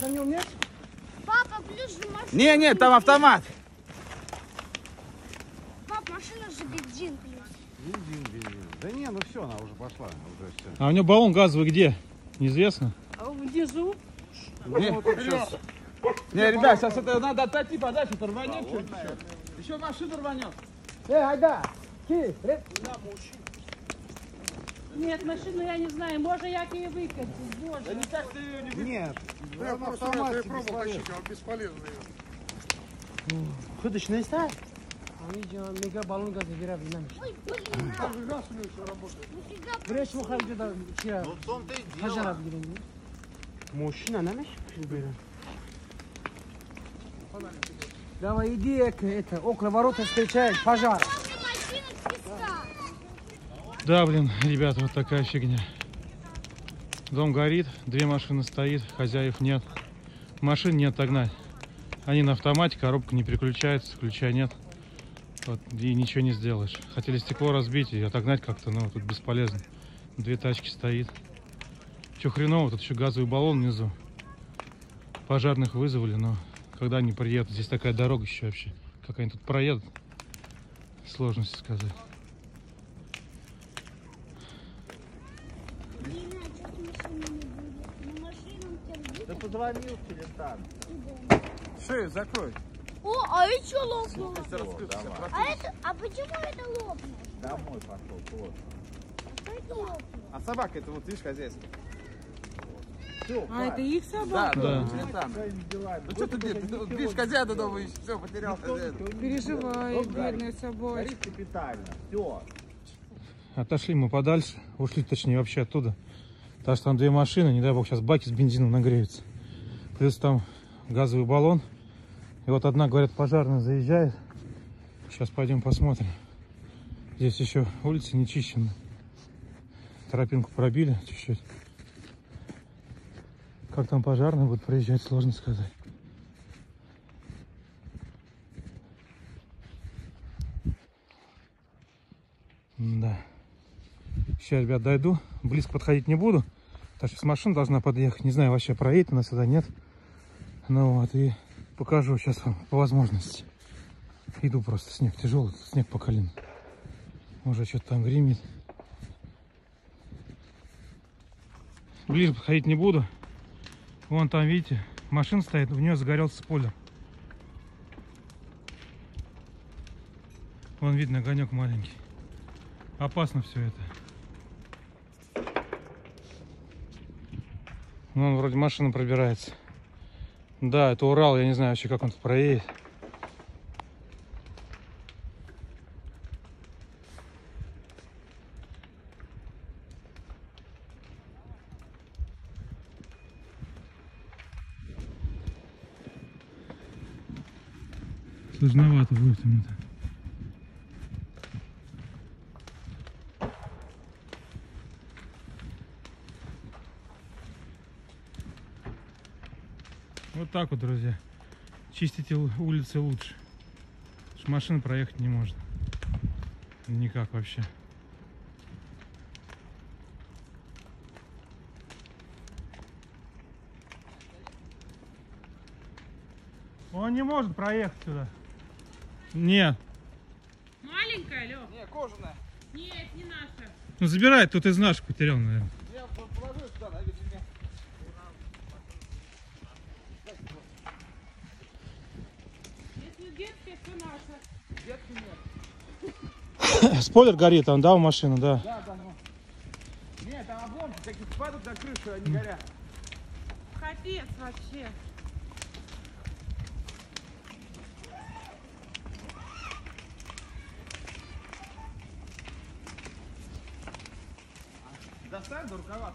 На нем нет? Папа, ближе машина. Не, там автомат. Пап, машина же бензин плюс. Бензин. Да не, все, она уже пошла. Уже все. А у нее баллон газовый где? Неизвестно. А он внизу? Не, ребят, сейчас это надо отойти подальше, рванет что-нибудь еще. Еще машина рванет. Айда! Ки! Нет, машину я не знаю, можно я к ней выкатить, боже. Да не так ты ее не выкатишь. Нет, я просто автомат пробовал тащить, а он бесполезный. Худочная стая? А видите, он мега баллон газа гиряет в нами. Ой, блин, да. Даже газ у него все работает. Нифига. Врешь, мухай, где-то все. Ну в том-то и дело. Хожар обгирен. Мужчина, нам еще уберем. Давай, иди, это, около ворота встречает пожар. Да, блин, ребята, вот такая фигня. Дом горит, две машины стоит, хозяев нет. Машин не отогнать. Они на автомате, коробка не переключается, ключа нет. Вот, и ничего не сделаешь. Хотели стекло разбить и отогнать как-то, но тут бесполезно. Две тачки стоит. Че хреново, тут еще газовый баллон внизу. Пожарных вызвали, но когда они приедут, здесь такая дорога еще вообще. Как они тут проедут, сложно сказать. Шею закрой. О, а это что лопнуло? А почему это лопнуло? Домой пошел, вот. А это лопнуло? А собака, это вот видишь, хозяйство. Все, а это их собака? Да. Ну что ты, видишь, хозяина дома ищешь, все, потерял хозяина. Переживай, бедная собака. Все. Отошли мы подальше, ушли, точнее, вообще оттуда. Потому что там две машины, не дай бог, сейчас баки с бензином нагреются. Плюс там газовый баллон. И вот одна, говорят, пожарная заезжает. Сейчас пойдем посмотрим. Здесь еще улица не чищена. Тропинку пробили чуть-чуть. Как там пожарные будут проезжать, сложно сказать. Да. Сейчас, ребят, дойду. Близко подходить не буду. Так что с машины должна подъехать. Не знаю, вообще проедет она сюда, нет. Ну вот, и покажу сейчас вам по возможности. Иду просто. Снег тяжелый, снег по колено. Уже что-то там гремит. Ближе подходить не буду. Вон там, видите, машина стоит. У нее загорелся спойлер. Вон видно огонек маленький. Опасно все это. Вон вроде машина пробирается. Да, это Урал, я не знаю вообще, как он тут проедет. Сложновато будет ему-то. Вот так вот, друзья, чистите улицы лучше, потому что машина проехать не может, никак вообще. Он не может проехать сюда. Нет. Маленькая, Лёх? Нет, кожаная. Нет, не наша. Ну, забирай, тут из наших потерял, наверное. Я положу сюда, наверное. Спойлер горит там, да, у машины, да? Да, да. Нет, там обломки какие-то падают на крышу, они горят. Капец вообще. Достань до рукава.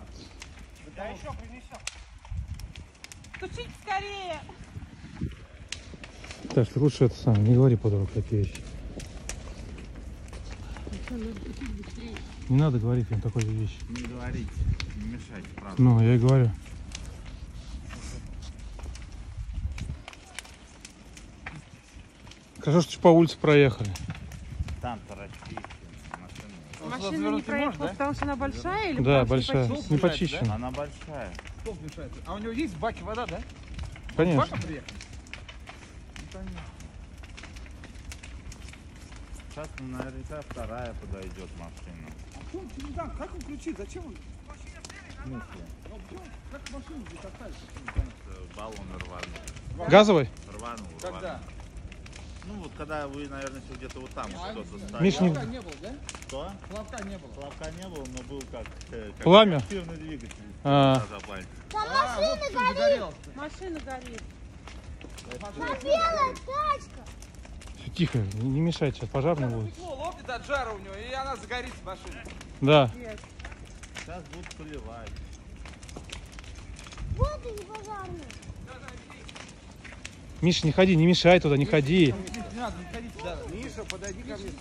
Да еще принесем. Стучите скорее. Так что лучше это сам, не говори подруг такие вещи. Не надо говорить им такой вещи. Не говорите, не мешайте, правда. Ну, я и говорю. Хорошо, что по улице проехали. Там торочки, машина. Машина не проехала, да? Потому что она большая или да, большая, не почищена? Да? Она большая. столб мешает. А у него есть в баке вода, да? Конечно. Сейчас, наверное, вторая подойдет машина. А он телеган, как он включит? Зачем он? Ну, как машину затаскали? Баллон рванул. Газовый? Рванул. Когда? Ну вот когда вы, наверное, где-то вот там что-то ставили. Мишни... Плавка не было, да? Что? Плавка не было. Плавка не было, но был как пламя? Активный двигатель. А -а -а. Да машина горит. Машина горит. Горит. Белая тачка. Тихо, не мешайте, сейчас пожарный будет. Пекло лопнет от жара у него, и она загорится машина. Да. Нет. Сейчас будут поливать. Вот и пожарный. Миша, не ходи, не мешай туда, не ходи. Не надо, не ходите туда. Миша, подойди ко мне.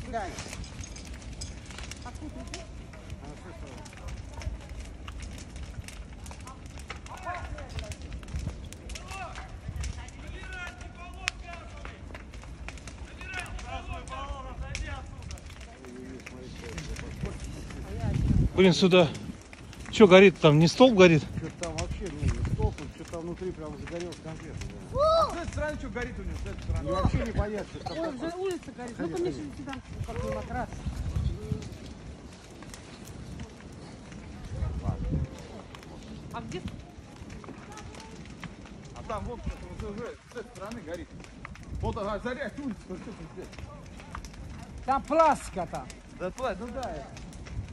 Блин, сюда. Че горит там? Не столб горит? Что-то там вообще не столб, что-то внутри прям загорелось конкретно. Да. С этой стороны что горит у него? С этой стороны. Ну, вообще непонятно, что там. Уже улица горит. Ну-ка, Миша, сюда. Какой матрас. А где? А там вот что-то уже с этой стороны горит. Вот она заряд улица. Там пластика там. Да, пластика, ну да.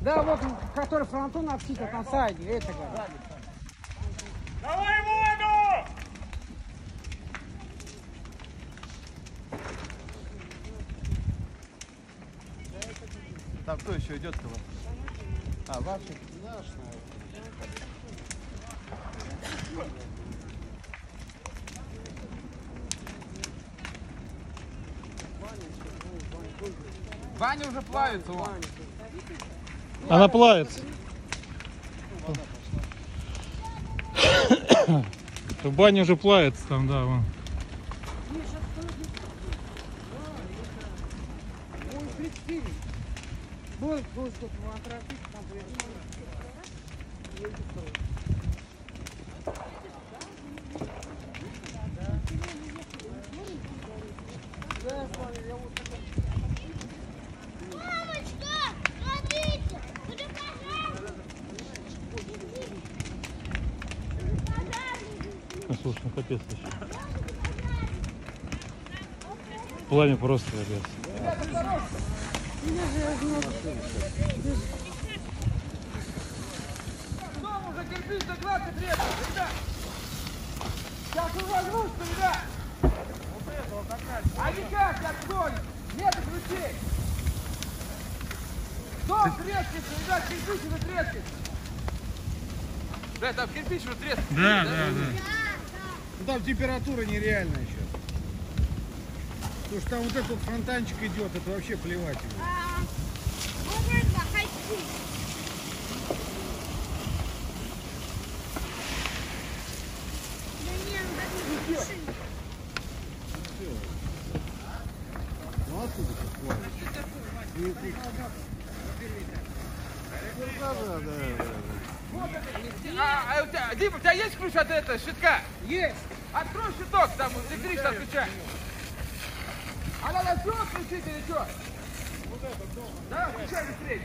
Да, вот, который фронтон обсидил, там сайди, это город. Давай воду! Там кто еще идет к вам? А, ваши? Наш, наверное. Ваня уже плавится, вон. Она плавится. Баня уже плавится там, да, вон. Слушай, ну капец еще. Пламя просто, капец. Дом уже кирпич за 20 лет, ребят! Сейчас увозьмутся, ребят! Вот этого такая. А никак сейчас дом! Нет ключей! Дом трескится, ребят, кирпич уже трескится! Да, там кирпич уже трескится. Да, да, да. Там температура нереальная сейчас. Потому что там вот этот фонтанчик идет, это вообще плевать его. Дима, у тебя есть ключ от этого щитка? Есть. Открой щиток, там электричество отключаем. А надо все отключить или что? Вот это дома. Да, включай быстрее,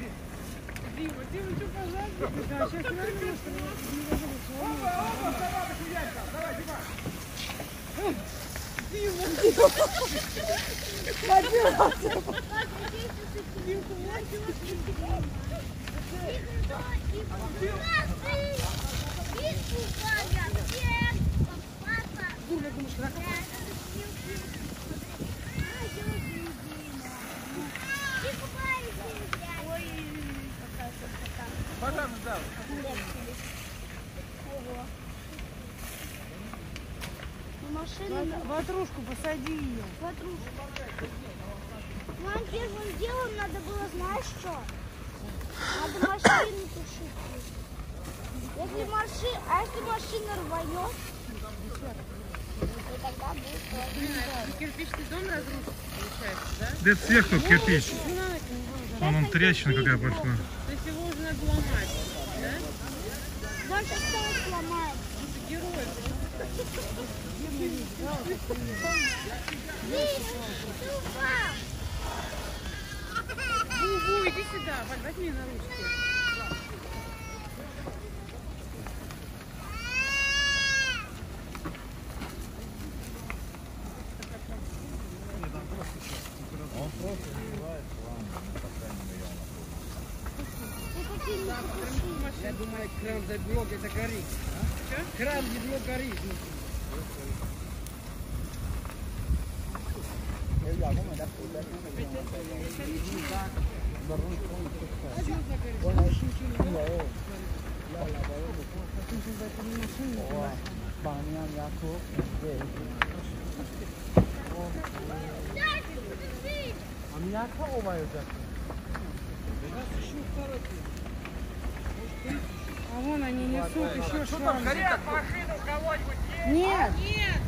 Дима. Дима, что, пожалуйста? Сейчас вернусь. Опа, собака сидят там. Давай, Дима. Дима, ватрушку посади ее. Нам первым делом надо было, знаешь что? Надо машину тушить. А если машина рванет, то тогда будет... Кирпичный дом разрушится, получается, да? Да это сверху кирпич. Он трещина какая пошла. То есть его уже надо ломать, да? Больше всего сломается. Бу-бу, иди сюда, Валь, возьми на ручки. Я думаю, кран за блок это горит. А? Кран за блок горит. А меня ховают. А вон они несут еще что там. Горят машину у кого-нибудь есть? Нет. Нет.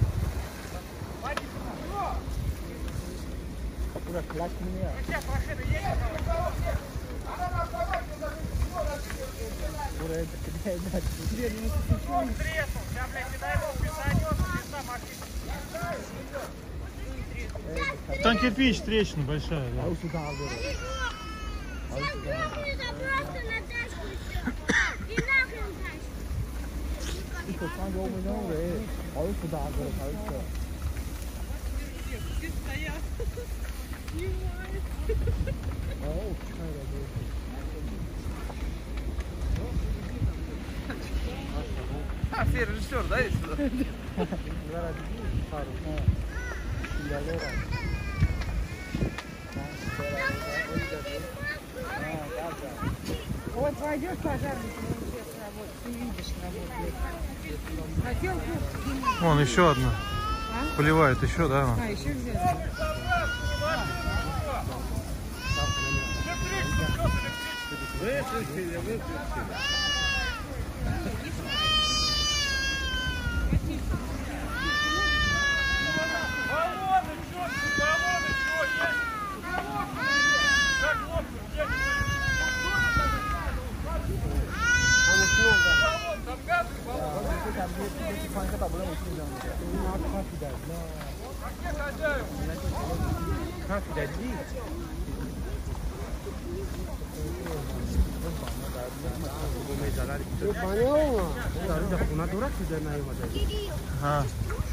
Куда класть меня? Сейчас машина едет. Она на автомате даже всего разъедет. Ура, это кидает дальше. Дверь не существует. Он треснул. Сейчас, блядь, кидай его в писанет, писа машина. Я знаю, идет. Там кирпич трещина большая. Да. А у сюда, да. Сейчас гром не забрался на дачку еще. Что там было у него, а он куда был, а он что? Где стоят? Снимает. О, какая работа. А, все режиссер, да, есть? Зараз, пару, я лора. Вот пойдешь пожарник. Вон еще одна. А? Поливает еще, да? А, еще где-то. Выключили, выключили. А.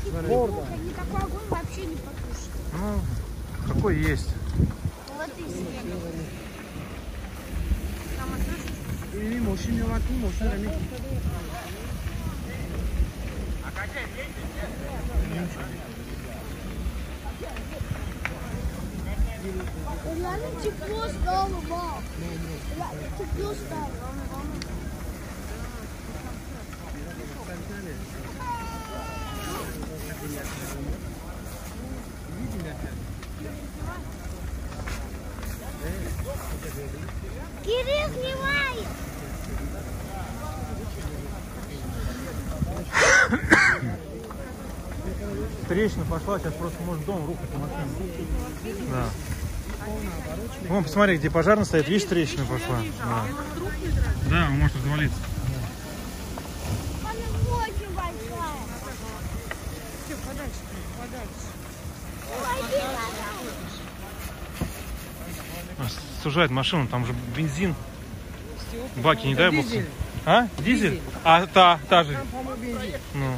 Никакой огонь вообще не потушит. Ну, какой есть. Вот и себе. А какая песня? Тепло стало, мам. Тепло стало. Кирилл снимает! Трещина пошла, сейчас просто может дом рухнуть. Да. Вон, посмотри, где пожарный стоит, видишь, трещина пошла. Да, да, он может развалиться. Сужает машину, там же бензин. Баки, не дай бог. А? Дизель? А, та же. Ну.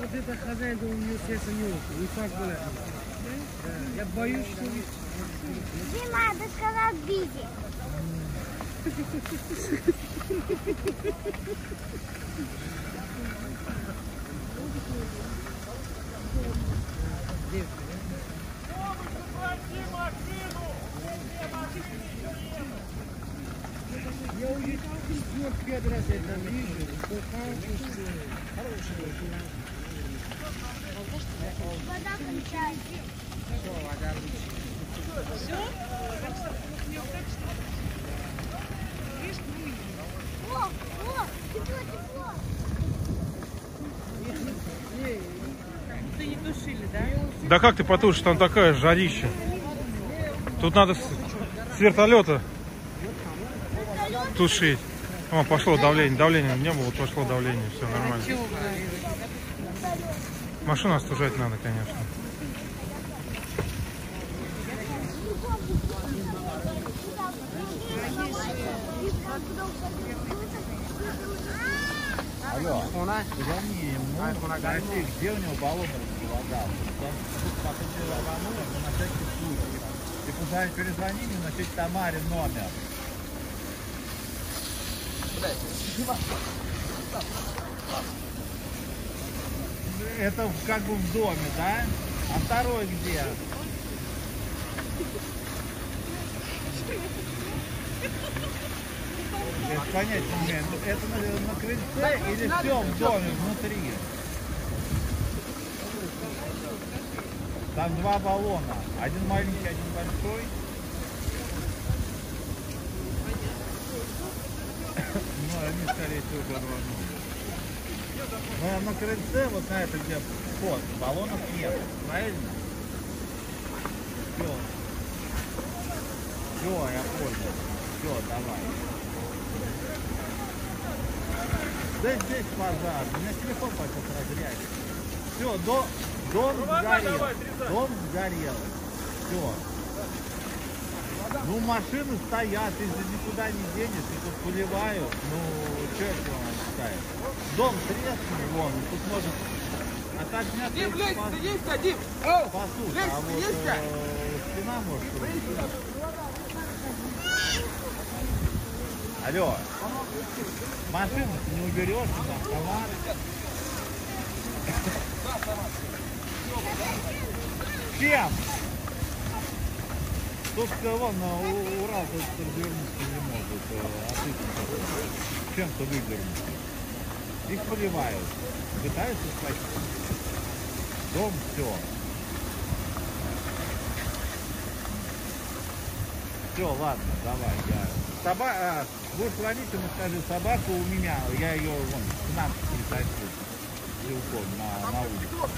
Вот это хозяин у меня сердце не очень. И так было. Я боюсь, что... Дима, ты сказал бензин. Я уже 4-5 раз это вижу, что хорошая. Вода кончается. Все, вода кончается. Все? О, тепло, тепло. Ты не тушили, да? Да как ты потушишь, там такая жарища. Тут надо с вертолета тушить. О, пошло давление. Давление не было, пошло давление. Все нормально. Машину остужать надо, конечно. Алло, извини, Алексей, где у него баллон разглагал? Потом рвануло, но на всякий случай. И куда перезвонили, значит, Тамаре номер. Это как бы в доме, да? А второй где? Я понять не умею, это на крыльце или все в доме внутри? Там два баллона, один маленький, один большой. Ну, они, скорее всего, подводные. Но на крыльце, вот на это где вход, баллонов нет, правильно? Все. Все, я понял. Все, давай. Да здесь пожар, у меня телефон пошел разрядить. Все, дом сгорел. Дом сгорел. Все. Ну, машины стоят, ты никуда не денешься, тут поливаю. Ну, что это она считает? Дом треснул, вон, тут может... А так нет... Дим, лезь, ты есть, а Дим! Послушай, а вот стена может... Алло, машину не уберешь, там товар. Чем? Тут вон на Урал тут развернуться не может, а чем-то выдернуться. Их поливают, пытаются спасти. Дом все. Все, ладно, давай, я... Собака, будешь ловить, ему скажи, собаку у меня, я ее вон к нам перетащу. Или уход на улицу.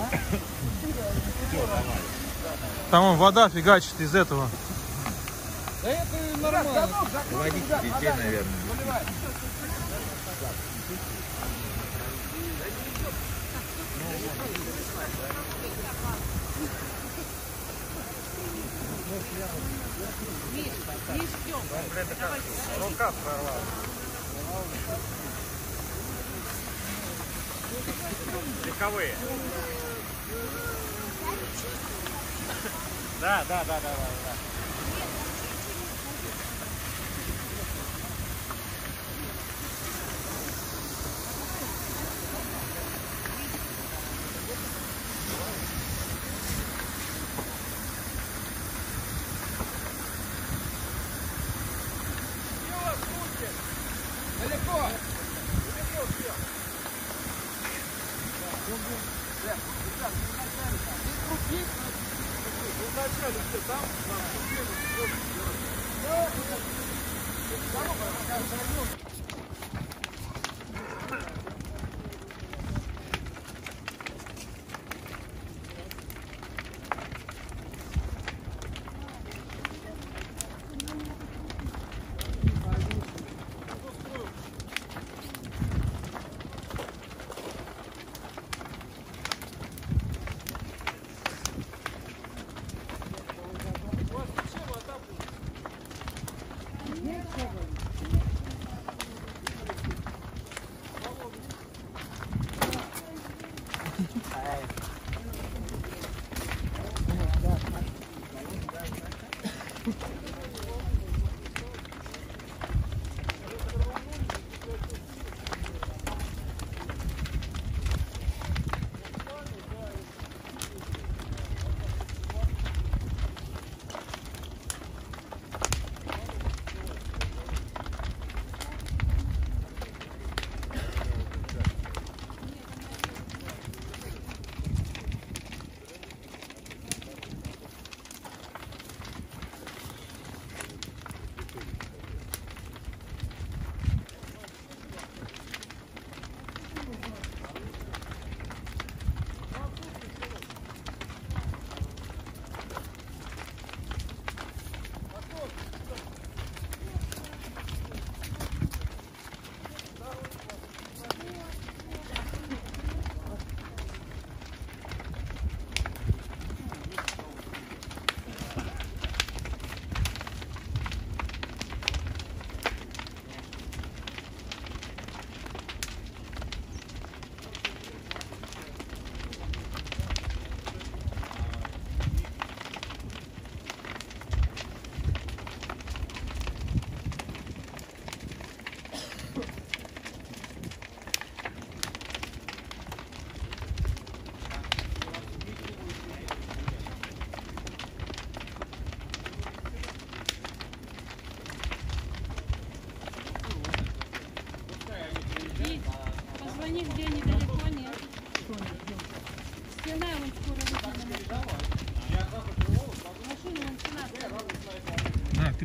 А? Все, давай. Там вон вода фигачит из этого. Да это нормально. Водить детей, наверное. Рука прорвала. Легковые. Да. Нет,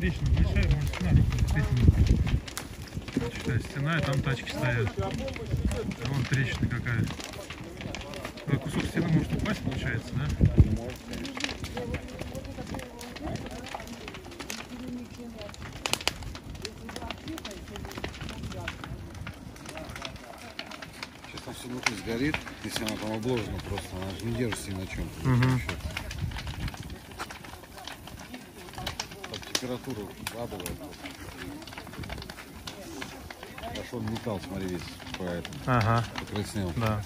трещина большая, может стена рухнет, вот, считай, стена, и там тачки стоят. А вон трещина какая. А кусок стены может упасть, получается, да? Сейчас там все внутри сгорит, если она там обложена просто, она же не держится ни на чем-то. Угу. Температуру вкладывает. Пошел металл, смотри, весь поэтому. Ага. Покраснел. Да.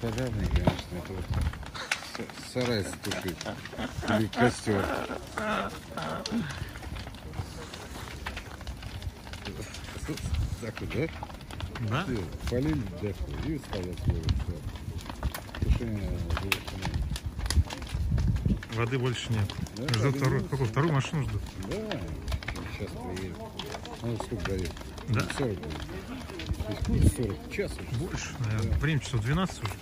Пожарный, конечно, это сарай затушить или костер. Заку, да? Да. Все, полили заку и ставят тушение. Воды больше нет. Да, ждут вторую машину ждут. Да, сейчас приедем. Ну, сколько горит? Да. 40. 40 часов. Больше, наверное. Да. Время часов 12 уже.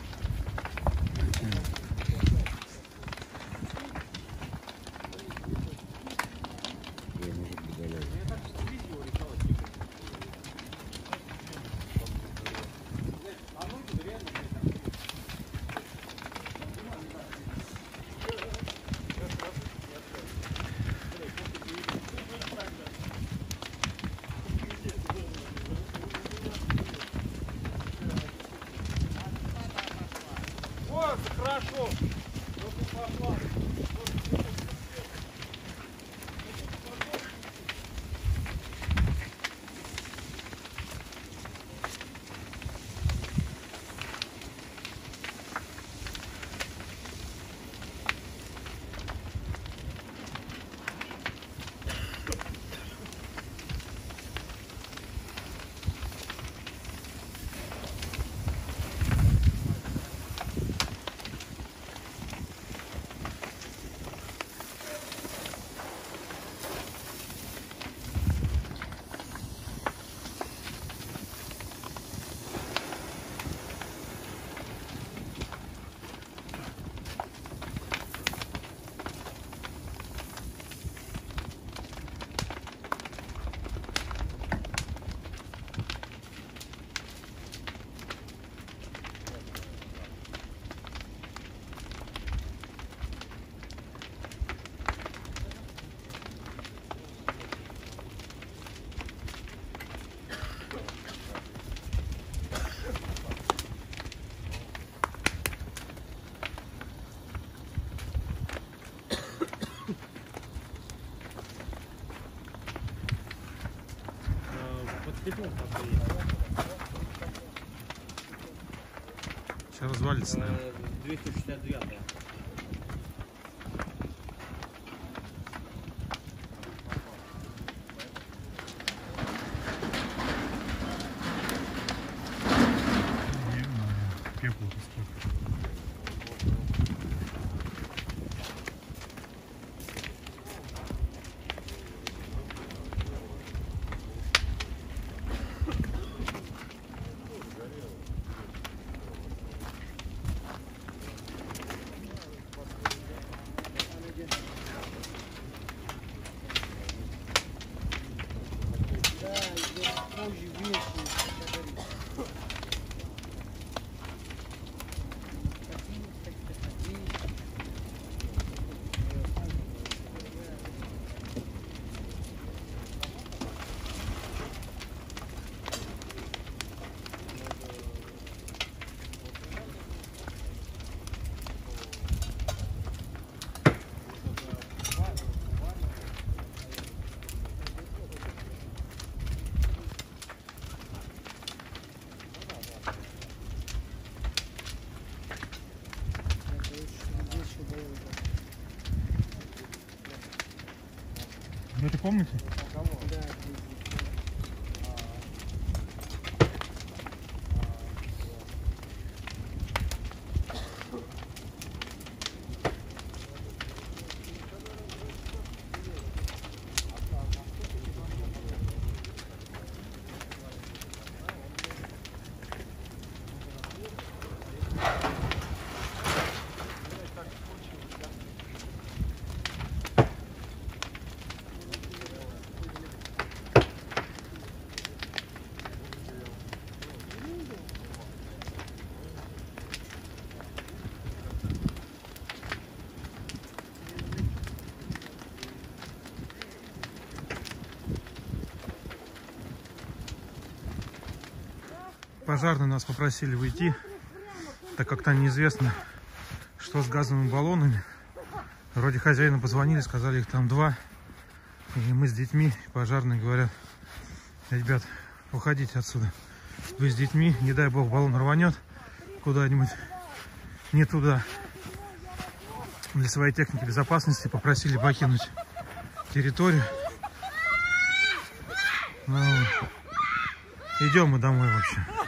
Хорошо. Сейчас развалится, наверное. 269. В этой комнате? Пожарные нас попросили выйти, так как там неизвестно, что с газовыми баллонами. Вроде хозяину позвонили, сказали, их там два. И мы с детьми, пожарные говорят: ребят, уходите отсюда. Вы с детьми, не дай бог, баллон рванет куда-нибудь не туда. Для своей техники безопасности попросили покинуть территорию. Ну, идем мы домой, в общем.